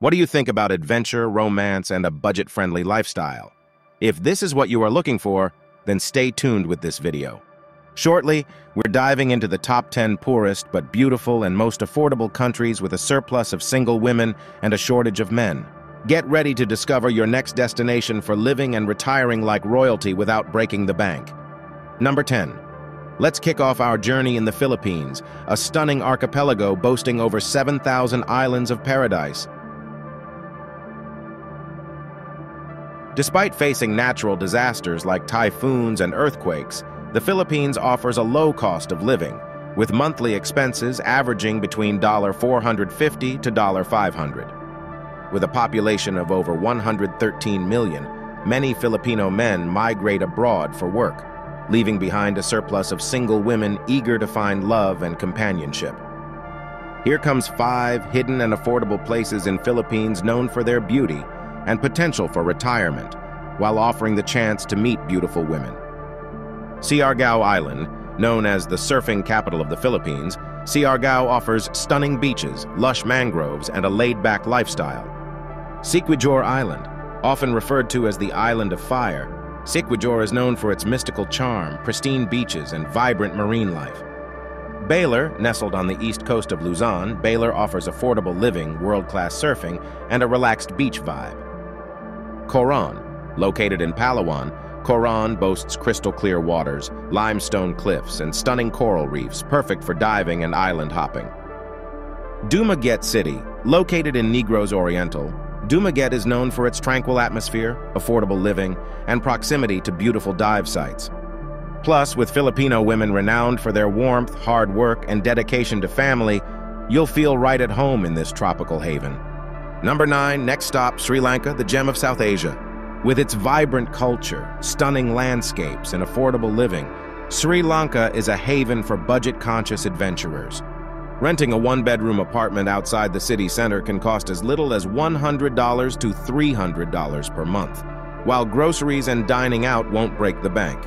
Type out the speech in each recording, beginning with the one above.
What do you think about adventure, romance, and a budget-friendly lifestyle? If this is what you are looking for, then stay tuned with this video. Shortly, we're diving into the top 10 poorest but beautiful and most affordable countries with a surplus of single women and a shortage of men. Get ready to discover your next destination for living and retiring like royalty without breaking the bank. Number 10. Let's kick off our journey in the Philippines, a stunning archipelago boasting over 7,000 islands of paradise. Despite facing natural disasters like typhoons and earthquakes, the Philippines offers a low cost of living, with monthly expenses averaging between $450 to $500. With a population of over 113 million, many Filipino men migrate abroad for work, leaving behind a surplus of single women eager to find love and companionship. Here comes 5 hidden and affordable places in Philippines known for their beauty and potential for retirement, while offering the chance to meet beautiful women. Siargao Island, known as the surfing capital of the Philippines, Siargao offers stunning beaches, lush mangroves, and a laid-back lifestyle. Siquijor Island, often referred to as the Island of Fire, Siquijor is known for its mystical charm, pristine beaches, and vibrant marine life. Baler, nestled on the east coast of Luzon, Baler offers affordable living, world-class surfing, and a relaxed beach vibe. Coron, located in Palawan, Coron boasts crystal-clear waters, limestone cliffs, and stunning coral reefs, perfect for diving and island hopping. Dumaguete City, located in Negros Oriental, Dumaguete is known for its tranquil atmosphere, affordable living, and proximity to beautiful dive sites. Plus, with Filipino women renowned for their warmth, hard work, and dedication to family, you'll feel right at home in this tropical haven. Number 9, next stop, Sri Lanka, the gem of South Asia. With its vibrant culture, stunning landscapes, and affordable living, Sri Lanka is a haven for budget-conscious adventurers. Renting a one-bedroom apartment outside the city center can cost as little as $100 to $300 per month, while groceries and dining out won't break the bank.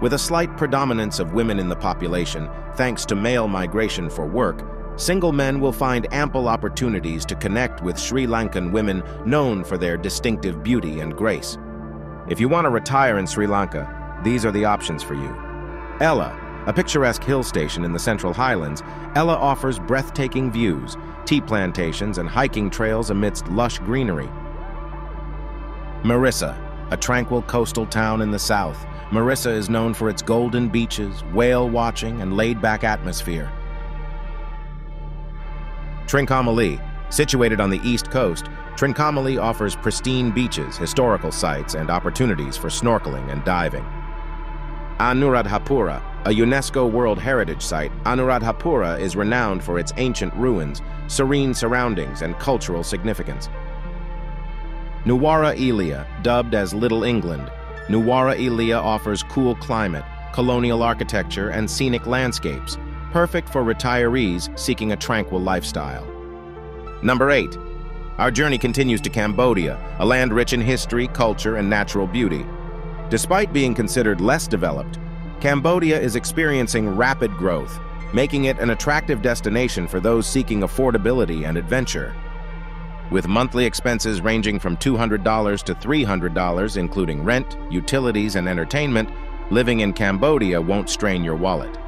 With a slight predominance of women in the population, thanks to male migration for work, single men will find ample opportunities to connect with Sri Lankan women known for their distinctive beauty and grace. If you want to retire in Sri Lanka, these are the options for you. Ella, a picturesque hill station in the Central Highlands, Ella offers breathtaking views, tea plantations, and hiking trails amidst lush greenery. Marissa, a tranquil coastal town in the south, Marissa is known for its golden beaches, whale watching, and laid-back atmosphere. Trincomalee, situated on the east coast, Trincomalee offers pristine beaches, historical sites, and opportunities for snorkeling and diving. Anuradhapura, a UNESCO World Heritage Site, Anuradhapura is renowned for its ancient ruins, serene surroundings, and cultural significance. Nuwara Eliya, dubbed as Little England, Nuwara Eliya offers cool climate, colonial architecture, and scenic landscapes, perfect for retirees seeking a tranquil lifestyle. Number 8. Our journey continues to Cambodia, a land rich in history, culture, and natural beauty. Despite being considered less developed, Cambodia is experiencing rapid growth, making it an attractive destination for those seeking affordability and adventure. With monthly expenses ranging from $200 to $300, including rent, utilities, and entertainment, living in Cambodia won't strain your wallet.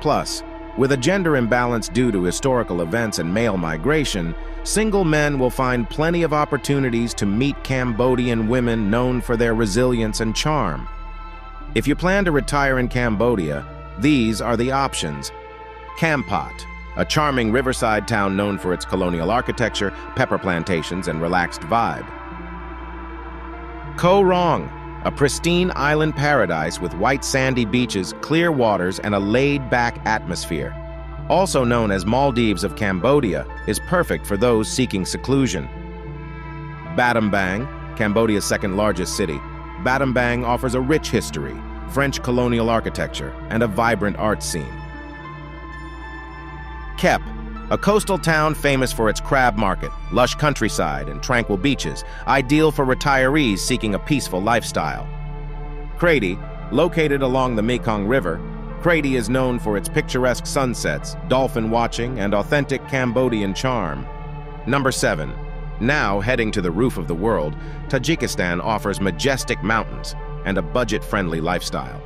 Plus, with a gender imbalance due to historical events and male migration, single men will find plenty of opportunities to meet Cambodian women known for their resilience and charm. If you plan to retire in Cambodia, these are the options. Kampot, a charming riverside town known for its colonial architecture, pepper plantations, and relaxed vibe. Khorog, a pristine island paradise with white sandy beaches, clear waters, and a laid-back atmosphere. Also known as Maldives of Cambodia, is perfect for those seeking seclusion. Battambang, Cambodia's second-largest city. Battambang offers a rich history, French colonial architecture, and a vibrant art scene. Kep, a coastal town famous for its crab market, lush countryside, and tranquil beaches, ideal for retirees seeking a peaceful lifestyle. Kratie, located along the Mekong River, Kratie is known for its picturesque sunsets, dolphin watching, and authentic Cambodian charm. Number 7. Now heading to the roof of the world, Tajikistan offers majestic mountains and a budget-friendly lifestyle.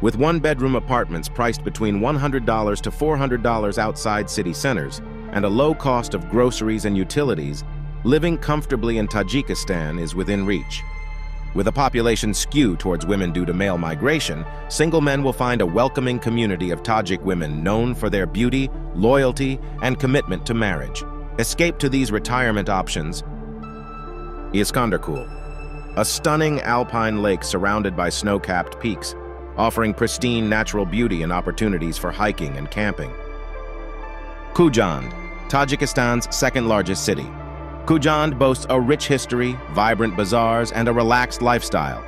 With one-bedroom apartments priced between $100 to $400 outside city centers and a low cost of groceries and utilities, living comfortably in Tajikistan is within reach. With a population skew towards women due to male migration, single men will find a welcoming community of Tajik women known for their beauty, loyalty, and commitment to marriage. Escape to these retirement options. Iskandarkul, a stunning alpine lake surrounded by snow-capped peaks, offering pristine natural beauty and opportunities for hiking and camping. Khujand, Tajikistan's second-largest city. Khujand boasts a rich history, vibrant bazaars, and a relaxed lifestyle.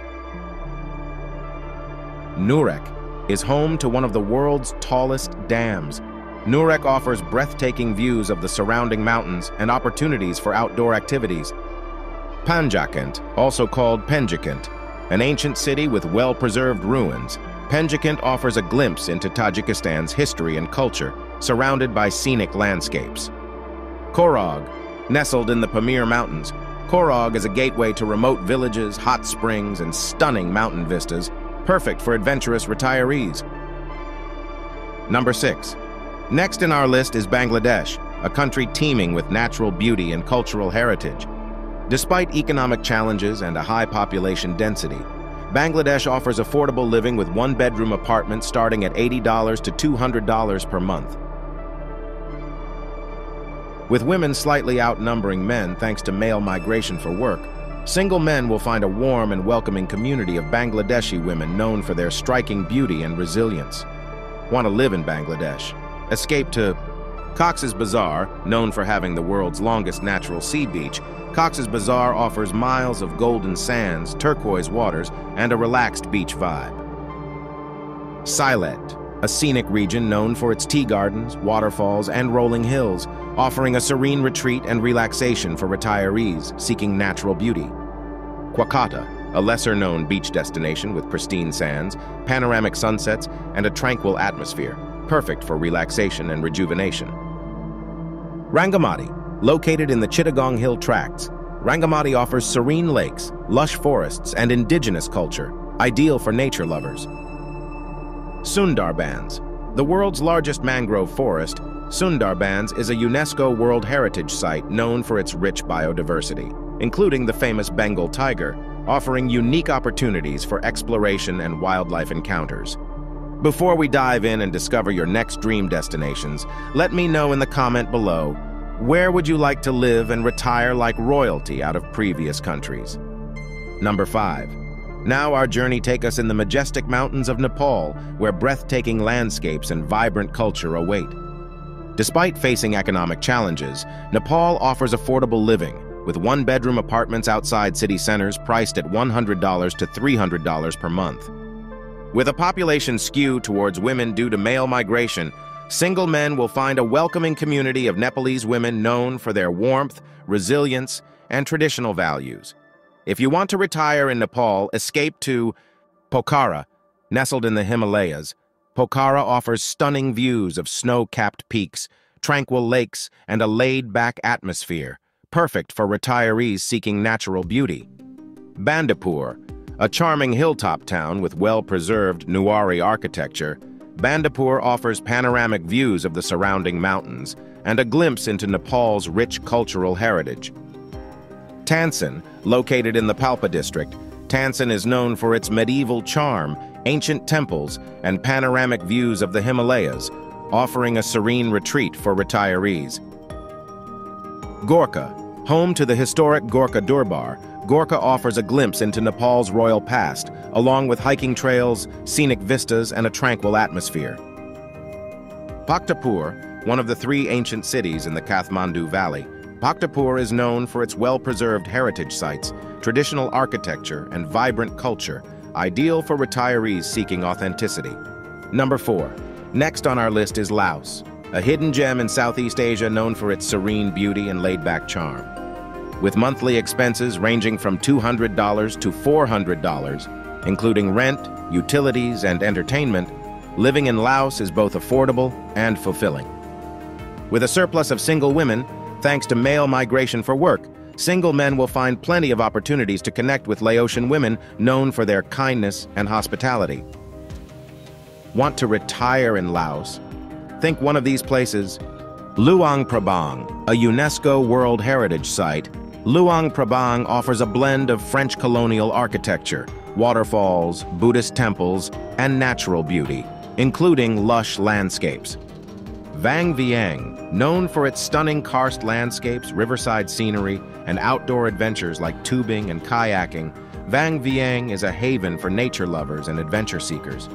Nurek is home to one of the world's tallest dams. Nurek offers breathtaking views of the surrounding mountains and opportunities for outdoor activities. Panjakent, also called Panjakent, an ancient city with well-preserved ruins, Panjakent offers a glimpse into Tajikistan's history and culture, surrounded by scenic landscapes. Khorog, nestled in the Pamir Mountains, Khorog is a gateway to remote villages, hot springs, and stunning mountain vistas, perfect for adventurous retirees. Number 6. Next in our list is Bangladesh, a country teeming with natural beauty and cultural heritage. Despite economic challenges and a high population density, Bangladesh offers affordable living with one-bedroom apartments starting at $80 to $200 per month. With women slightly outnumbering men thanks to male migration for work, single men will find a warm and welcoming community of Bangladeshi women known for their striking beauty and resilience. Want to live in Bangladesh? Escape to Cox's Bazar, known for having the world's longest natural sea beach. Cox's Bazar offers miles of golden sands, turquoise waters, and a relaxed beach vibe. Sylhet, a scenic region known for its tea gardens, waterfalls, and rolling hills, offering a serene retreat and relaxation for retirees seeking natural beauty. Kolkata, a lesser-known beach destination with pristine sands, panoramic sunsets, and a tranquil atmosphere, perfect for relaxation and rejuvenation. Rangamati, located in the Chittagong Hill Tracts, Rangamati offers serene lakes, lush forests, and indigenous culture, ideal for nature lovers. Sundarbans, the world's largest mangrove forest, Sundarbans is a UNESCO World Heritage Site known for its rich biodiversity, including the famous Bengal tiger, offering unique opportunities for exploration and wildlife encounters. Before we dive in and discover your next dream destinations, let me know in the comment below, where would you like to live and retire like royalty out of previous countries? Number 5. Now our journey takes us in the majestic mountains of Nepal, where breathtaking landscapes and vibrant culture await. Despite facing economic challenges, Nepal offers affordable living, with one-bedroom apartments outside city centers priced at $100 to $300 per month. With a population skew towards women due to male migration, single men will find a welcoming community of Nepalese women known for their warmth, resilience, and traditional values. If you want to retire in Nepal, escape to Pokhara, nestled in the Himalayas. Pokhara offers stunning views of snow-capped peaks, tranquil lakes, and a laid-back atmosphere, perfect for retirees seeking natural beauty. Bandipur, a charming hilltop town with well-preserved Nuwari architecture, Bandipur offers panoramic views of the surrounding mountains and a glimpse into Nepal's rich cultural heritage. Tansen, located in the Palpa district, Tansen is known for its medieval charm, ancient temples, and panoramic views of the Himalayas, offering a serene retreat for retirees. Gorkha, home to the historic Gorkha Durbar, Gorkha offers a glimpse into Nepal's royal past, along with hiking trails, scenic vistas, and a tranquil atmosphere. Bhaktapur, one of the three ancient cities in the Kathmandu Valley, Bhaktapur is known for its well-preserved heritage sites, traditional architecture, and vibrant culture, ideal for retirees seeking authenticity. Number 4. Next on our list is Laos, a hidden gem in Southeast Asia known for its serene beauty and laid-back charm. With monthly expenses ranging from $200 to $400, including rent, utilities, and entertainment, living in Laos is both affordable and fulfilling. With a surplus of single women, Thanks to male migration for work, single men will find plenty of opportunities to connect with Laotian women known for their kindness and hospitality. Want to retire in Laos? Think one of these places. Luang Prabang, a UNESCO World Heritage Site, Luang Prabang offers a blend of French colonial architecture, waterfalls, Buddhist temples, and natural beauty, including lush landscapes. Vang Vieng, known for its stunning karst landscapes, riverside scenery, and outdoor adventures like tubing and kayaking, Vang Vieng is a haven for nature lovers and adventure seekers.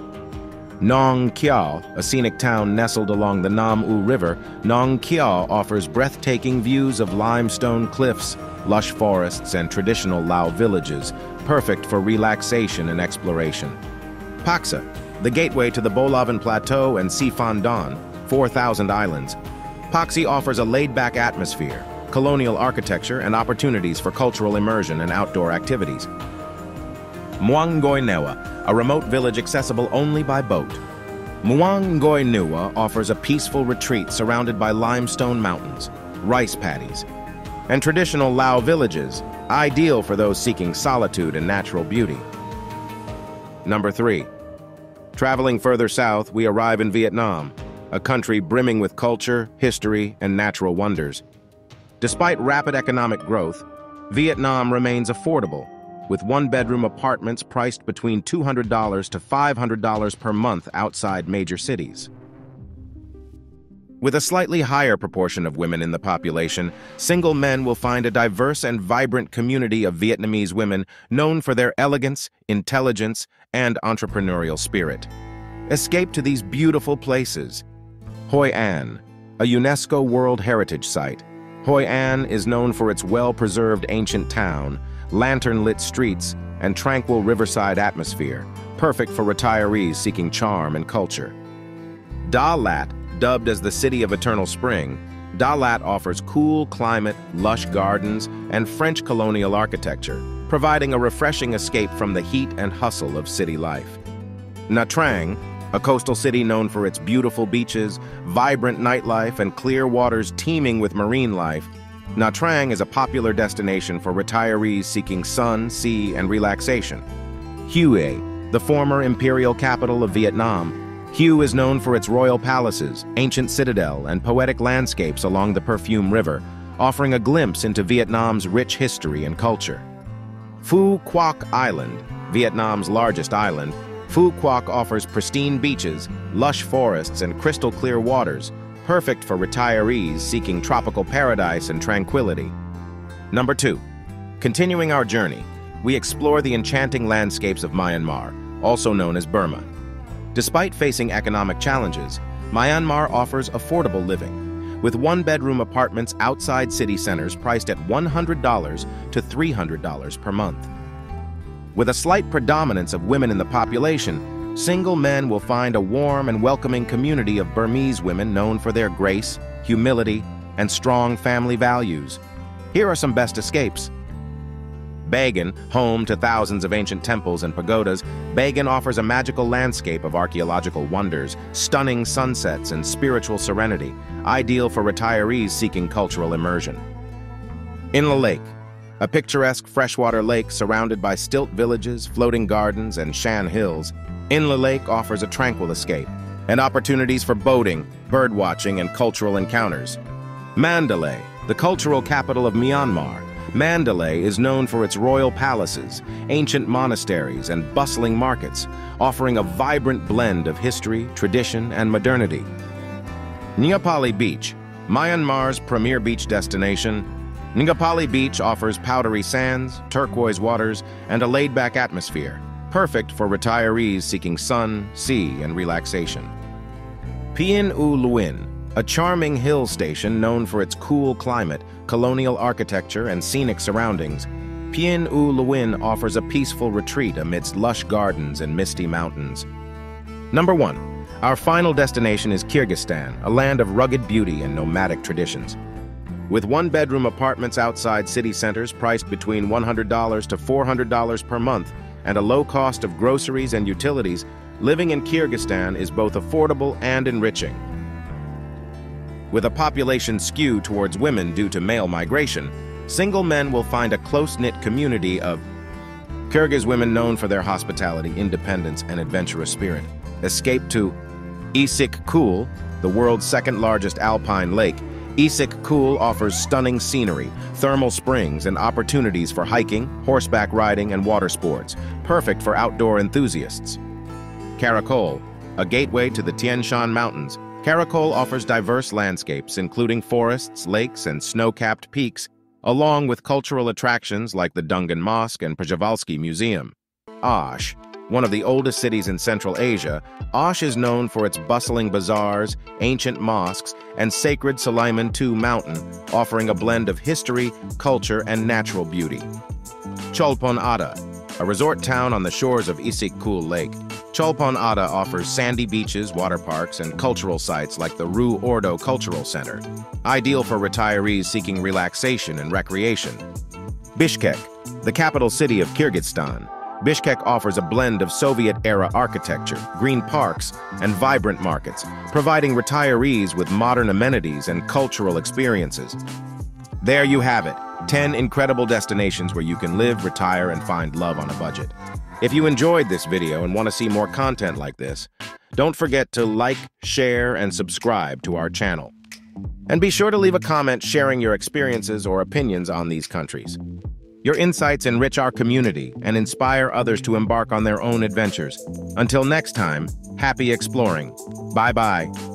Nong Khiao, a scenic town nestled along the Nam U River, Nong Khiao offers breathtaking views of limestone cliffs, lush forests, and traditional Lao villages, perfect for relaxation and exploration. Pakse, the gateway to the Bolavan Plateau and Sifan Don, 4,000 islands. Pakse offers a laid-back atmosphere, colonial architecture, and opportunities for cultural immersion and outdoor activities. Muang Ngoi Neua, a remote village accessible only by boat. Muang Ngoi Neua offers a peaceful retreat surrounded by limestone mountains, rice paddies, and traditional Lao villages, ideal for those seeking solitude and natural beauty. Number 3. Traveling further south, we arrive in Vietnam, a country brimming with culture, history, and natural wonders. Despite rapid economic growth, Vietnam remains affordable, with one-bedroom apartments priced between $200 to $500 per month outside major cities. With a slightly higher proportion of women in the population, single men will find a diverse and vibrant community of Vietnamese women known for their elegance, intelligence, and entrepreneurial spirit. Escape to these beautiful places. Hoi An, a UNESCO World Heritage Site. Hoi An is known for its well-preserved ancient town, lantern-lit streets, and tranquil riverside atmosphere, perfect for retirees seeking charm and culture. Da Lat, dubbed as the City of Eternal Spring, Da Lat offers cool climate, lush gardens, and French colonial architecture, providing a refreshing escape from the heat and hustle of city life. Nha Trang, a coastal city known for its beautiful beaches, vibrant nightlife, and clear waters teeming with marine life, Nha Trang is a popular destination for retirees seeking sun, sea, and relaxation. Hue, the former imperial capital of Vietnam, Hue is known for its royal palaces, ancient citadel, and poetic landscapes along the Perfume River, offering a glimpse into Vietnam's rich history and culture. Phu Quoc Island, Vietnam's largest island, Phu Quoc offers pristine beaches, lush forests, and crystal-clear waters, perfect for retirees seeking tropical paradise and tranquility. Number 2. Continuing our journey, we explore the enchanting landscapes of Myanmar, also known as Burma. Despite facing economic challenges, Myanmar offers affordable living, with one-bedroom apartments outside city centers priced at $100 to $300 per month. With a slight predominance of women in the population, single men will find a warm and welcoming community of Burmese women known for their grace, humility, and strong family values. Here are some best escapes. Bagan, home to thousands of ancient temples and pagodas, Bagan offers a magical landscape of archaeological wonders, stunning sunsets, and spiritual serenity, ideal for retirees seeking cultural immersion. Inle Lake, a picturesque freshwater lake surrounded by stilt villages, floating gardens, and Shan hills, Inle Lake offers a tranquil escape and opportunities for boating, birdwatching, and cultural encounters. Mandalay, the cultural capital of Myanmar, Mandalay is known for its royal palaces, ancient monasteries, and bustling markets, offering a vibrant blend of history, tradition, and modernity. Ngapali Beach, Myanmar's premier beach destination, Ngapali Beach offers powdery sands, turquoise waters, and a laid-back atmosphere, perfect for retirees seeking sun, sea, and relaxation. Pien U Luin, a charming hill station known for its cool climate, colonial architecture, and scenic surroundings, Pien U Luin offers a peaceful retreat amidst lush gardens and misty mountains. Number 1. Our final destination is Kyrgyzstan, a land of rugged beauty and nomadic traditions. With one-bedroom apartments outside city centers priced between $100 to $400 per month, and a low cost of groceries and utilities, living in Kyrgyzstan is both affordable and enriching. With a population skewed towards women due to male migration, single men will find a close-knit community of Kyrgyz women known for their hospitality, independence, and adventurous spirit. Escape to Issyk-Kul, the world's second-largest alpine lake. Issyk-Kul offers stunning scenery, thermal springs, and opportunities for hiking, horseback riding, and water sports, perfect for outdoor enthusiasts. Karakol, a gateway to the Tian Shan Mountains. Karakol offers diverse landscapes, including forests, lakes, and snow-capped peaks, along with cultural attractions like the Dungan Mosque and Przhevalsky Museum. Osh, one of the oldest cities in Central Asia, Osh is known for its bustling bazaars, ancient mosques, and sacred Sulaiman II mountain, offering a blend of history, culture, and natural beauty. Cholpon Ata, a resort town on the shores of Issyk-Kul Lake. Cholpon Ata offers sandy beaches, water parks, and cultural sites like the Rue Ordo Cultural Center, ideal for retirees seeking relaxation and recreation. Bishkek, the capital city of Kyrgyzstan. Bishkek offers a blend of Soviet-era architecture, green parks, and vibrant markets, providing retirees with modern amenities and cultural experiences. There you have it, 10 incredible destinations where you can live, retire, and find love on a budget. If you enjoyed this video and want to see more content like this, don't forget to like, share, and subscribe to our channel. And be sure to leave a comment sharing your experiences or opinions on these countries. Your insights enrich our community and inspire others to embark on their own adventures. Until next time, happy exploring. Bye-bye.